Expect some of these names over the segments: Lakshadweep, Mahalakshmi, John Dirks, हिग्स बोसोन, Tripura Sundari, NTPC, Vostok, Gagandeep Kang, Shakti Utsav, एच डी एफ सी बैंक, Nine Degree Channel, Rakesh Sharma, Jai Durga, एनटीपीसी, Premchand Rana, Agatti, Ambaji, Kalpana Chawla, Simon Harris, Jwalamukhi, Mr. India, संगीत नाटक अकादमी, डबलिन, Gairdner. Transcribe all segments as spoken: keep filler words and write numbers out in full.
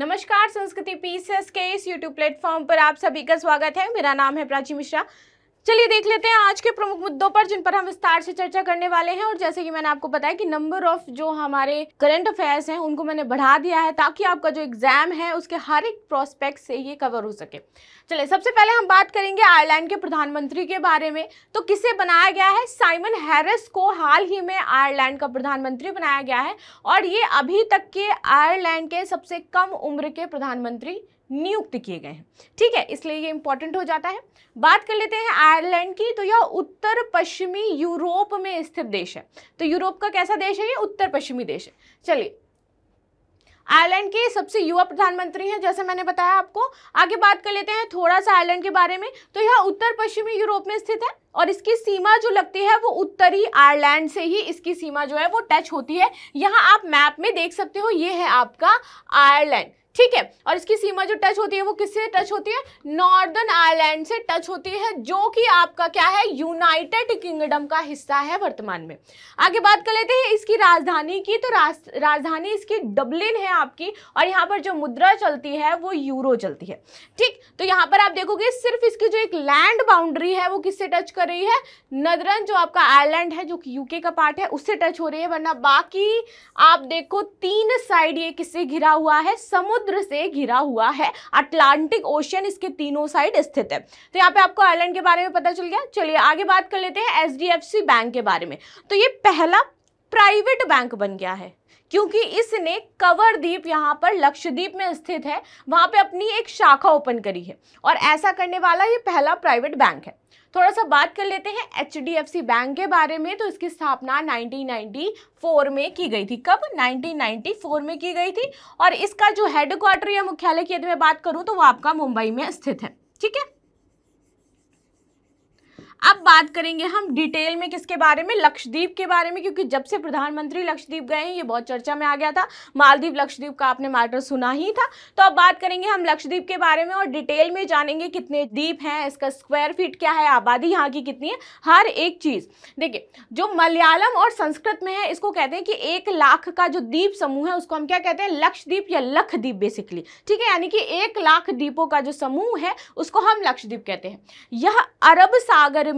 नमस्कार, संस्कृति पीसेस के इस यूट्यूब प्लेटफॉर्म पर आप सभी का स्वागत है। मेरा नाम है प्राची मिश्रा। चलिए देख लेते हैं आज के प्रमुख मुद्दों पर जिन पर हम विस्तार से चर्चा करने वाले हैं। और जैसे कि मैंने आपको बताया कि नंबर ऑफ जो हमारे करंट अफेयर्स हैं उनको मैंने बढ़ा दिया है ताकि आपका जो एग्जाम है उसके हर एक प्रोस्पेक्ट से ये कवर हो सके। चलिए सबसे पहले हम बात करेंगे आयरलैंड के प्रधानमंत्री के बारे में। तो किसे बनाया गया है? साइमन हैरिस को हाल ही में आयरलैंड का प्रधानमंत्री बनाया गया है और ये अभी तक के आयरलैंड के सबसे कम उम्र के प्रधानमंत्री नियुक्त किए गए हैं। ठीक है, इसलिए ये इंपॉर्टेंट हो जाता है। बात कर लेते हैं आयरलैंड की। तो यह उत्तर पश्चिमी यूरोप में स्थित देश है। तो यूरोप का कैसा देश है? ये उत्तर पश्चिमी देश है। चलिए, आयरलैंड के सबसे युवा प्रधानमंत्री हैं जैसे मैंने बताया आपको। आगे बात कर लेते हैं थोड़ा सा आयरलैंड के बारे में। तो यह उत्तर पश्चिमी यूरोप में स्थित है और इसकी सीमा जो लगती है वो उत्तरी आयरलैंड से ही इसकी सीमा जो है वो टच होती है। यहाँ आप मैप में देख सकते हो, ये है आपका आयरलैंड। ठीक है, और इसकी सीमा जो टच होती है वो किससे टच होती है? नॉर्दर्न आयरलैंड से टच होती है, जो कि आपका क्या है, यूनाइटेड किंगडम का हिस्सा है वर्तमान में। आगे बात कर लेते हैं इसकी राजधानी की। तो राज, राजधानी इसकी डबलिन है आपकी, और यहाँ पर जो मुद्रा चलती है वो यूरो चलती है। ठीक, तो यहाँ पर आप देखोगे सिर्फ इसकी जो एक लैंड बाउंड्री है वो किससे टच कर रही है? नॉर्दर्न जो आपका आयरलैंड है जो कि यूके का पार्ट है उससे टच हो रही है, वरना बाकी आप देखो तीन साइड ये किससे घिरा हुआ है? समुद्र से घिरा हुआ है। अटलांटिक ओशियन इसके तीनों साइड स्थित है। तो यहाँ पे आपको आयरलैंड के बारे में पता चल गया। चलिए आगे बात कर लेते हैं एच डी एफ सी बैंक के बारे में। तो ये पहला प्राइवेट बैंक बन गया है क्योंकि इसने कवरद्वीप यहाँ पर लक्षद्वीप में स्थित है वहाँ पे अपनी एक शाखा ओपन करी है और ऐसा करने वाला ये पहला प्राइवेट बैंक है। थोड़ा सा बात कर लेते हैं एच डी एफ सी बैंक के बारे में। तो इसकी स्थापना नाइनटीन नाइंटी फोर में की गई थी। कब? नाइनटीन नाइंटी फोर में की गई थी। और इसका जो हेडक्वार्टर या मुख्यालय की यदि मैं बात करूं तो वो आपका मुंबई में स्थित है। ठीक है, अब बात करेंगे हम डिटेल में किसके बारे में? लक्षद्वीप के बारे में, क्योंकि जब से प्रधानमंत्री लक्षद्वीप गए हैं ये बहुत चर्चा में आ गया था। मालदीव लक्षद्वीप का आपने मैटर सुना ही था। तो अब बात करेंगे हम लक्षद्वीप के बारे में और डिटेल में जानेंगे कितने द्वीप हैं, इसका स्क्वायर फीट क्या है, आबादी यहाँ की कितनी है, हर एक चीज़। देखिए, जो मलयालम और संस्कृत में है इसको कहते हैं कि एक लाख का जो द्वीप समूह है उसको हम क्या कहते हैं? लक्षद्वीप या लक्षद्वीप बेसिकली। ठीक है, यानी कि एक लाख द्वीपों का जो समूह है उसको हम लक्षद्वीप कहते हैं। यह अरब सागर में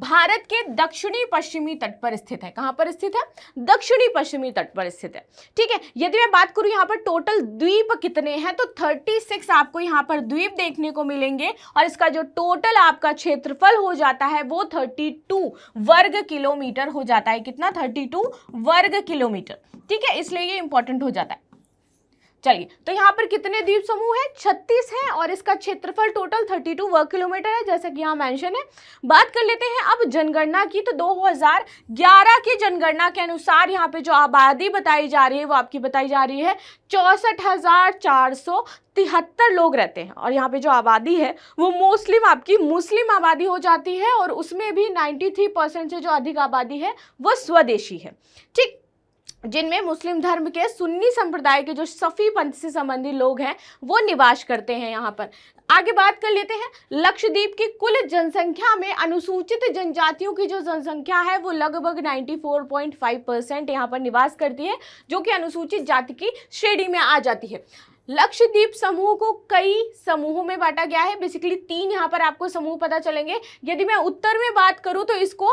भारत के दक्षिणी पश्चिमी तट पर स्थित है। कहां पर स्थित है? दक्षिणी पश्चिमी तट पर स्थित है। ठीक है, यदि मैं बात करूं यहां पर टोटल द्वीप कितने हैं तो छत्तीस आपको यहां पर द्वीप देखने को मिलेंगे और इसका जो टोटल आपका क्षेत्रफल हो जाता है वो बत्तीस वर्ग किलोमीटर हो जाता है। कितना? बत्तीस वर्ग किलोमीटर। ठीक है, इसलिए ये इंपॉर्टेंट हो जाता है। चलिए, तो यहाँ पर कितने द्वीप समूह है? छत्तीस है और इसका क्षेत्रफल टोटल बत्तीस वर्ग किलोमीटर है जैसा कि यहाँ मेंशन है। बात कर लेते हैं अब जनगणना की। तो दो हज़ार ग्यारह की जनगणना के अनुसार यहाँ पे जो आबादी बताई जा रही है वो आपकी बताई जा रही है चौसठ हजार चार सौ तिहत्तर लोग रहते हैं और यहाँ पे जो आबादी है वो मोस्टली आपकी मुस्लिम आबादी हो जाती है और उसमें भी नाइन्टी थ्री परसेंट से जो अधिक आबादी है वो स्वदेशी है। ठीक, जिनमें मुस्लिम धर्म के सुन्नी संप्रदाय के जो सफ़ी पंथ से संबंधी लोग हैं वो निवास करते हैं यहाँ पर। आगे बात कर लेते हैं लक्षद्वीप की कुल जनसंख्या में अनुसूचित जनजातियों की जो जनसंख्या है वो लगभग चौरानवे पॉइंट पाँच परसेंट यहाँ पर निवास करती है जो कि अनुसूचित जाति की श्रेणी में आ जाती है। लक्षद्वीप समूह को कई समूहों में बांटा गया है। बेसिकली तीन यहाँ पर आपको समूह पता चलेंगे। यदि मैं उत्तर में बात करूँ तो इसको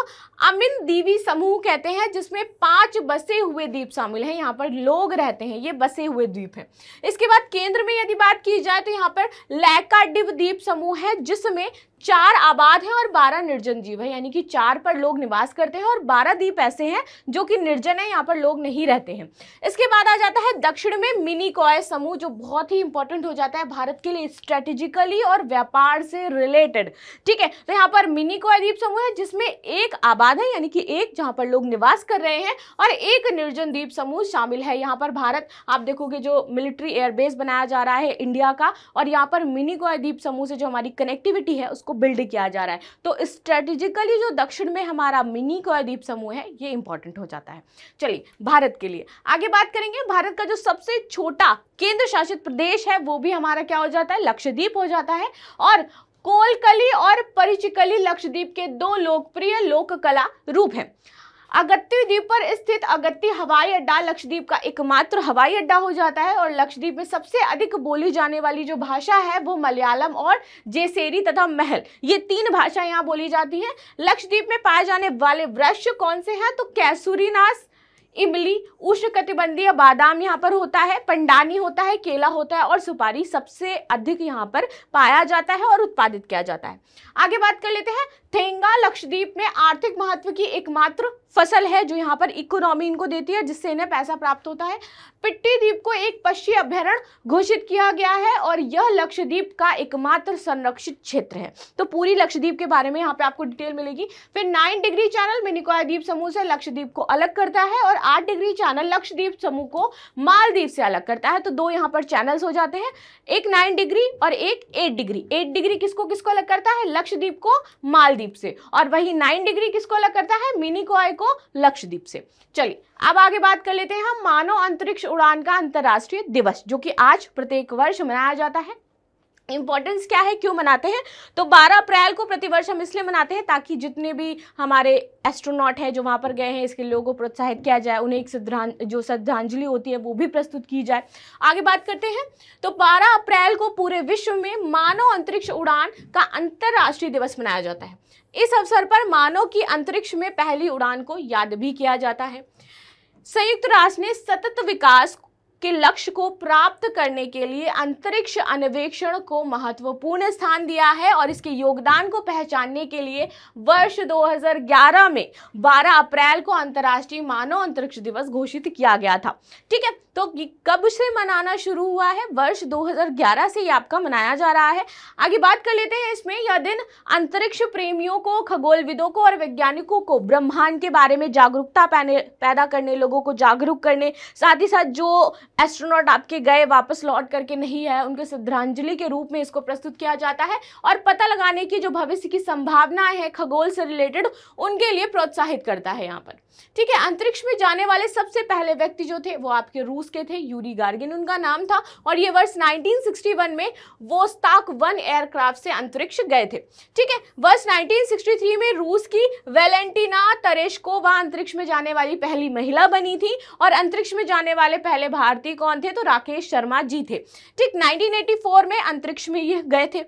अमिनदीवी समूह कहते हैं जिसमें पांच बसे हुए द्वीप शामिल हैं। यहाँ पर लोग रहते हैं, ये बसे हुए द्वीप हैं। इसके बाद केंद्र में यदि बात की जाए तो यहाँ पर लैकाडिव द्वीप समूह है जिसमें चार आबाद हैं और बारह निर्जन जीव है, यानी कि चार पर लोग निवास करते हैं और बारह द्वीप ऐसे हैं जो कि निर्जन है, यहाँ पर लोग नहीं रहते हैं। इसके बाद आ जाता है दक्षिण में मिनिकॉय समूह जो बहुत ही इंपॉर्टेंट हो जाता है भारत के लिए स्ट्रेटेजिकली और व्यापार से रिलेटेड। ठीक है, तो यहाँ पर मिनिकॉय द्वीप समूह है जिसमें एक आबाद है यानी कि एक, जहाँ पर लोग निवास कर रहे हैं, और एक निर्जन द्वीप समूह शामिल है। यहाँ पर भारत आप देखोगे जो मिलिट्री एयरबेस बनाया जा रहा है इंडिया का, और यहाँ पर मिनिकॉय द्वीप समूह से जो हमारी कनेक्टिविटी है उसको बिल्ड किया जा रहा है। तो स्ट्रेटेजिकली जो दक्षिण में हमारा मिनिकॉय द्वीप समूह है ये इंपॉर्टेंट हो जाता है। चलिए भारत के लिए आगे बात करेंगे। भारत का जो सबसे छोटा केंद्र शासित प्रदेश है वो भी हमारा क्या हो जाता है? लक्षद्वीप हो जाता है। और कोलकली और परिचिकली लक्षद्वीप के दो लोकप्रिय लोक कला रूप हैं। अगत्ती द्वीप पर स्थित अगत्ती हवाई अड्डा लक्षद्वीप का एकमात्र हवाई अड्डा हो जाता है और लक्षद्वीप में सबसे अधिक बोली जाने वाली जो भाषा है वो मलयालम और जेसेरी तथा महल, ये तीन भाषा यहाँ बोली जाती है। लक्षद्वीप में पाए जाने वाले वृक्ष कौन से हैं? तो कैसूरीनास, इमली, उष्णकटिबंधीय बादाम यहाँ पर होता है, पंडानी होता है, केला होता है और सुपारी सबसे अधिक यहाँ पर पाया जाता है और उत्पादित किया जाता है। आगे बात कर लेते हैं, थेंगा लक्षद्वीप में आर्थिक महत्व की एकमात्र फसल है जो यहाँ पर इकोनॉमी इनको देती है जिससे इन्हें पैसा प्राप्त होता है। पिट्टी द्वीप को एक पक्षी अभयारण्य घोषित किया गया है और यह लक्षद्वीप का एकमात्र संरक्षित क्षेत्र है। तो पूरी लक्षद्वीप के बारे में यहाँ पे आपको डिटेल मिलेगी। फिर नाइन डिग्री चैनल मिनिकॉय द्वीप समूह से लक्षद्वीप को अलग करता है और आठ डिग्री चैनल लक्षद्वीप समूह को मालदीव से अलग करता है। तो दो यहाँ पर चैनल्स हो जाते हैं, एक नाइन डिग्री और एक एट डिग्री। एट डिग्री किसको किसको अलग करता है? लक्षद्वीप को मालदीव से, और वही नाइन डिग्री किसको अलग करता है? मिनिकॉय को लक्षद्वीप से। चलिए अब आगे बात कर लेते हैं हम मानव अंतरिक्ष उड़ान का अंतर्राष्ट्रीय दिवस जो कि आज प्रत्येक वर्ष मनाया जाता है। इम्पोर्टेंस क्या है, क्यों मनाते हैं? तो बारह अप्रैल को प्रतिवर्ष हम इसलिए मनाते हैं ताकि जितने भी हमारे एस्ट्रोनॉट हैं जो वहाँ पर गए हैं इसके लोगों को प्रोत्साहित किया जाए, उन्हें एक श्रद्धां जो श्रद्धांजलि होती है वो भी प्रस्तुत की जाए। आगे बात करते हैं, तो बारह अप्रैल को पूरे विश्व में मानव अंतरिक्ष उड़ान का अंतर्राष्ट्रीय दिवस मनाया जाता है। इस अवसर पर मानव की अंतरिक्ष में पहली उड़ान को याद भी किया जाता है। संयुक्त राष्ट्र ने सतत विकास के लक्ष्य को प्राप्त करने के लिए अंतरिक्ष अन्वेषण को महत्वपूर्ण स्थान दिया है और इसके योगदान को पहचानने के लिए वर्ष दो हज़ार ग्यारह में बारह अप्रैल को अंतर्राष्ट्रीय मानव अंतरिक्ष दिवस घोषित किया गया था। ठीक है, तो कब से मनाना शुरू हुआ है? वर्ष दो हज़ार ग्यारह से ये आपका मनाया जा रहा है। आगे बात कर लेते हैं, इसमें यह दिन अंतरिक्ष प्रेमियों को, खगोलविदों को और वैज्ञानिकों को ब्रह्मांड के बारे में जागरूकता पैदा करने, लोगों को जागरूक करने, साथ ही साथ जो एस्ट्रोनॉट आपके गए वापस लौट करके नहीं है उनके श्रद्धांजलि के रूप में इसको प्रस्तुत किया जाता है और पता लगाने की जो भविष्य की संभावनाएं हैं खगोल से रिलेटेड उनके लिए प्रोत्साहित करता है यहाँ पर। ठीक है, अंतरिक्ष में जाने वाले सबसे पहले व्यक्ति जो थे वो आपके रूस के थे, यूरी गार्गिन उनका नाम था और ये वर्ष नाइनटीन सिक्सटी वन में वोस्ताक वन एयरक्राफ्ट से अंतरिक्ष गए थे। ठीक है, वर्ष नाइनटीन सिक्सटी थ्री में रूस की वेलेंटिना तरेश्कोवा अंतरिक्ष में जाने वाली पहली महिला बनी थी और अंतरिक्ष में जाने वाले पहले भारतीय कौन थे? तो राकेश शर्मा जी थे। ठीक, नाइनटीन एटी फोर में अंतरिक्ष में ये गए थे।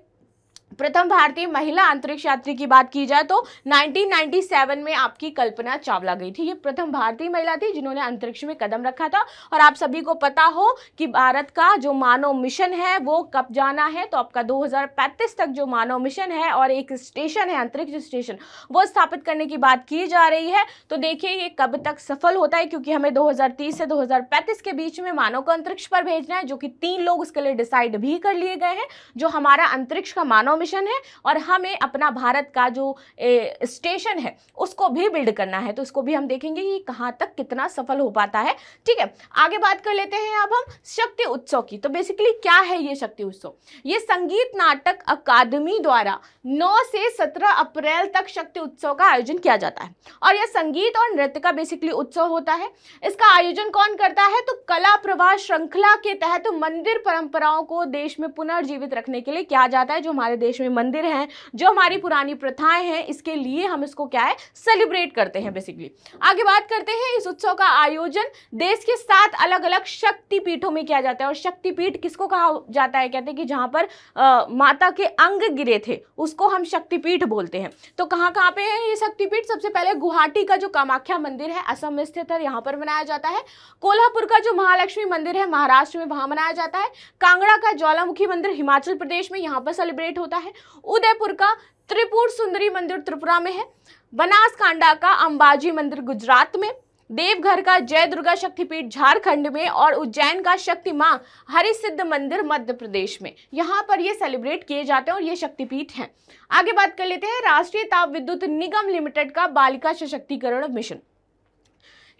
प्रथम भारतीय महिला अंतरिक्ष यात्री की बात की जाए तो नाइनटीन नाइनटी सेवन में आपकी कल्पना चावला गई थी। ये प्रथम भारतीय महिला थी जिन्होंने अंतरिक्ष में कदम रखा था और आप सभी को पता हो कि भारत का जो मानव मिशन है वो कब जाना है, तो आपका दो हज़ार पैंतीस तक जो मानव मिशन है और एक स्टेशन है अंतरिक्ष स्टेशन वो स्थापित करने की बात की जा रही है। तो देखिए ये कब तक सफल होता है, क्योंकि हमें दो हज़ार तीस से दो हज़ार पैंतीस के बीच में मानव को अंतरिक्ष पर भेजना है, जो कि तीन लोग उसके लिए डिसाइड भी कर लिए गए हैं। जो हमारा अंतरिक्ष का मानव मिशन है और हमें अपना भारत का जो ए, स्टेशन है उसको भी बिल्ड करना है, तो उसको भी हम देखेंगे कि कहां तक कितना सफल हो पाता है। ठीक है, आगे बात कर लेते हैं अब हम शक्ति उत्सव की। तो बेसिकली क्या है ये शक्ति उत्सव? ये संगीत नाटक अकादमी द्वारा नौ से सत्रह अप्रैल तक शक्ति उत्सव का आयोजन किया जाता है और यह संगीत और नृत्य का बेसिकली उत्सव होता है। इसका आयोजन कौन करता है? तो कला प्रवाह श्रृंखला के तहत मंदिर परंपराओं को देश में पुनर्जीवित रखने के लिए किया जाता है। जो हमारे देश में मंदिर हैं, जो हमारी पुरानी प्रथाएं हैं, इसके लिए हम इसको क्या है सेलिब्रेट करते हैं बेसिकली। आगे बात करते हैं, इस उत्सव का आयोजन देश के सात अलग अलग शक्तिपीठों में किया जाता है और शक्तिपीठ किसको कहा जाता है? कहते हैं कि जहां पर आ, माता के अंग गिरे थे उसको हम शक्तिपीठ बोलते हैं। तो कहां कहां पे है ये शक्तिपीठ? सबसे पहले गुवाहाटी का जो कामाख्या मंदिर है असम में स्थित है, यहाँ पर मनाया जाता है। कोल्हापुर का जो महालक्ष्मी मंदिर है महाराष्ट्र में, वहां मनाया जाता है। कांगड़ा का ज्वालामुखी मंदिर हिमाचल प्रदेश में, यहाँ पर सेलिब्रेट होता है। उदयपुर का त्रिपुर सुंदरी मंदिर त्रिपुरा में है। बनासकांडा का अंबाजी मंदिर गुजरात में, देवघर का जय दुर्गा शक्तिपीठ झारखंड में और उज्जैन का शक्ति मां हरि सिद्ध मंदिर मध्य प्रदेश में, यहाँ पर ये सेलिब्रेट किए जाते हैं और ये शक्तिपीठ हैं। आगे बात कर लेते हैं राष्ट्रीय ताप विद्युत निगम लिमिटेड का बालिका सशक्तिकरण मिशन।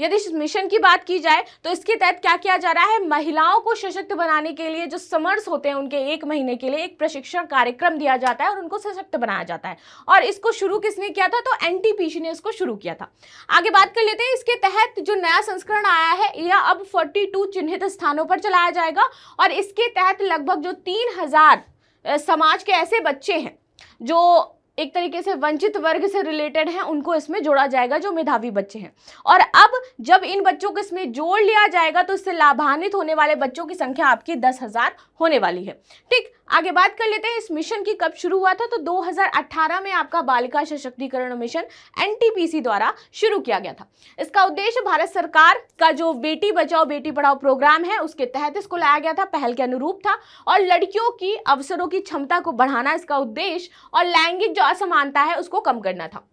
यदि इस मिशन की बात की जाए तो इसके तहत क्या किया जा रहा है? महिलाओं को सशक्त बनाने के लिए जो समर्स होते हैं उनके एक महीने के लिए एक प्रशिक्षण कार्यक्रम दिया जाता है और उनको सशक्त बनाया जाता है। और इसको शुरू किसने किया था? तो एनटीपीसी ने इसको शुरू किया था। आगे बात कर लेते हैं, इसके तहत जो नया संस्करण आया है यह अब फोर्टी टू चिन्हित स्थानों पर चलाया जाएगा और इसके तहत लगभग जो तीन हजार समाज के ऐसे बच्चे हैं जो एक तरीके से वंचित वर्ग से रिलेटेड हैं उनको इसमें जोड़ा जाएगा, जो मेधावी बच्चे हैं। और अब जब इन बच्चों को इसमें जोड़ लिया जाएगा तो इससे लाभान्वित होने वाले बच्चों की संख्या आपकी दस हज़ार होने वाली है। ठीक, आगे बात कर लेते हैं इस मिशन की कब शुरू हुआ था। तो दो हज़ार अठारह में आपका बालिका सशक्तिकरण mission N T P C द्वारा शुरू किया गया था। इसका उद्देश्य भारत सरकार का जो बेटी बचाओ बेटी पढ़ाओ प्रोग्राम है उसके तहत इसको लाया गया था, पहल के अनुरूप था, और लड़कियों की अवसरों की क्षमता को बढ़ाना इसका उद्देश्य और लैंगिक जो असमानता है उसको कम करना था।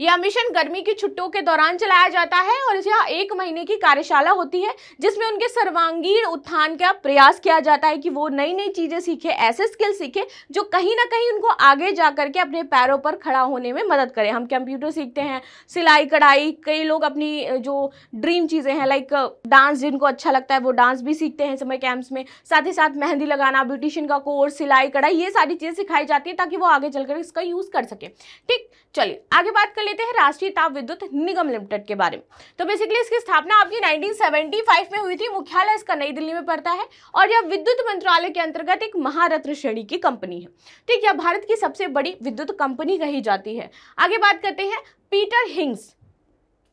यह मिशन गर्मी की छुट्टियों के दौरान चलाया जाता है और इसे एक महीने की कार्यशाला होती है जिसमें उनके सर्वांगीण उत्थान का प्रयास किया जाता है कि वो नई नई चीज़ें सीखें, ऐसे स्किल सीखें जो कहीं ना कहीं उनको आगे जा करके अपने पैरों पर खड़ा होने में मदद करें। हम कंप्यूटर सीखते हैं, सिलाई कढ़ाई, कई लोग अपनी जो ड्रीम चीज़ें हैं लाइक डांस जिनको अच्छा लगता है वो डांस भी सीखते हैं समर कैंप्स में, साथ ही साथ मेहंदी लगाना, ब्यूटिशियन का कोर्स, सिलाई कढ़ाई, ये सारी चीज़ें सिखाई जाती है ताकि वो आगे चलकर इसका यूज़ कर सकें। ठीक, चलिए आगे बात कर लेते हैं राष्ट्रीय ताप विद्युत निगम लिमिटेड के बारे में। तो बेसिकली इसकी स्थापना आपकी उन्नीस सौ पचहत्तर में हुई थी। मुख्यालय इसका नई दिल्ली में पड़ता है और यह विद्युत मंत्रालय के अंतर्गत एक महारत्न श्रेणी की कंपनी है। ठीक, यह भारत की सबसे बड़ी विद्युत कंपनी कही जाती है। आगे बात करते हैं पीटर हिंग्स,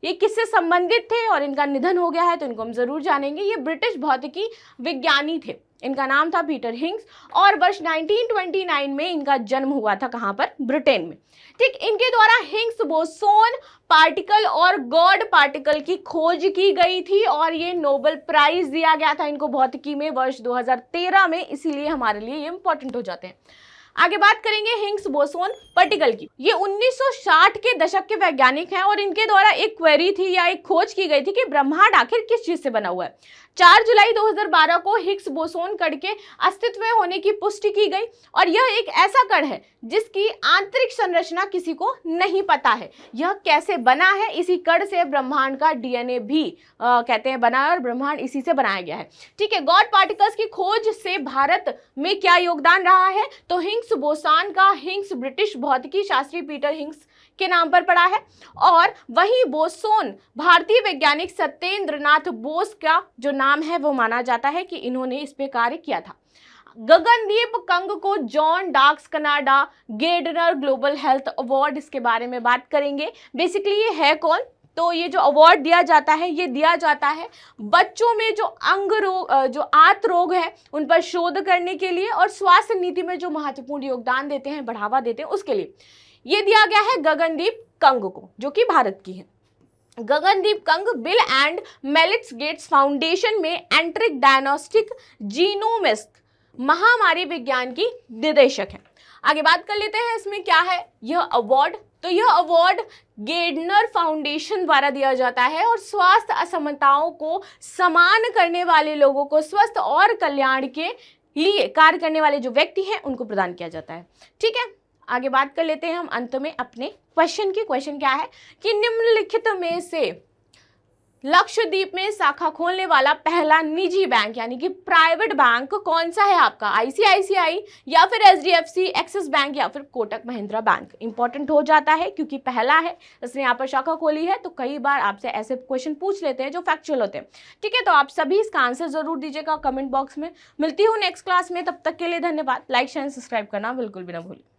ये किससे संबंधित थे और इनका निधन हो गया है तो इनको हम जरूर जानेंगे। ये ब्रिटिश भौतिकी विज्ञानी थे, इनका नाम था पीटर हिंग्स और वर्ष उन्नीस सौ उनतीस में इनका जन्म हुआ था। कहाँ पर? ब्रिटेन में। ठीक, इनके द्वारा हिग्स बोसोन पार्टिकल और गॉड पार्टिकल की खोज की गई थी और ये नोबेल प्राइज दिया गया था इनको भौतिकी में वर्ष दो हज़ार तेरह में, इसीलिए हमारे लिए ये इंपॉर्टेंट हो जाते हैं। आगे बात करेंगे हिग्स बोसोन पार्टिकल की। ये उन्नीस सौ साठ के दशक के वैज्ञानिक हैं और इनके द्वारा एक क्वेरी थी या एक खोज की गई थी कि ब्रह्मांड आखिर किस चीज से बना हुआ है। चार जुलाई दो हज़ार बारह को हिग्स बोसोन कण के अस्तित्व में होने की पुष्टि की गई और यह एक ऐसा कण है जिसकी आंतरिक संरचना किसी को नहीं पता है, यह कैसे बना है। इसी कण से ब्रह्मांड का डी एन ए भी आ, कहते हैं बना है और ब्रह्मांड इसी से बनाया गया है। ठीक है, गॉड पार्टिकल्स की खोज से भारत में क्या योगदान रहा है? तो हिग्स बोसॉन का हिग्स ब्रिटिश भौतिकी शास्त्री पीटर हिग्स के नाम पर पड़ा है और वहीं बोसोन भारतीय वैज्ञानिक सत्येंद्र नाथ बोस का जो नाम है वो माना जाता है कि इन्होंने इस पे कार्य किया था। गगनदीप कंग को John Dirks Canada Gairdner global health award, इसके बारे में बात करेंगे। बेसिकली ये है कौन? तो ये जो अवार्ड दिया जाता है ये दिया जाता है बच्चों में जो अंग रोग, जो आंत रोग है उन पर शोध करने के लिए और स्वास्थ्य नीति में जो महत्वपूर्ण योगदान देते हैं, बढ़ावा देते हैं, उसके लिए ये दिया गया है गगनदीप कंग को, जो कि भारत की है। Gagandeep Kang Bill and Melinda Gates foundation में एंट्रिक डायग्नोस्टिक जीनोमिस्ट महामारी विज्ञान की निदेशक हैं। आगे बात कर लेते हैं इसमें क्या है यह अवार्ड। तो यह अवार्ड गेडनर फाउंडेशन द्वारा दिया जाता है और स्वास्थ्य असमताओं को समान करने वाले लोगों को स्वस्थ और कल्याण के लिए कार्य करने वाले जो व्यक्ति हैं उनको प्रदान किया जाता है। ठीक है, आगे बात कर लेते हैं हम अंत में अपने क्वेश्चन की। क्वेश्चन क्या है कि निम्नलिखित में से लक्षद्वीप में शाखा खोलने वाला पहला निजी बैंक यानी कि प्राइवेट बैंक कौन सा है आपका? आई सी आई सी आई या फिर H D F C, Axis Bank या फिर कोटक महिंद्रा बैंक। इंपॉर्टेंट हो जाता है क्योंकि पहला है, इसने यहाँ पर शाखा खोली है, तो कई बार आपसे ऐसे क्वेश्चन पूछ लेते हैं जो फैक्चुअल होते हैं। ठीक है, तो आप सभी इसका आंसर जरूर दीजिएगा कमेंट बॉक्स में। मिलती हूँ नेक्स्ट क्लास में, तब तक के लिए धन्यवाद। लाइक शेयर सब्सक्राइब करना बिल्कुल भी ना भूलें।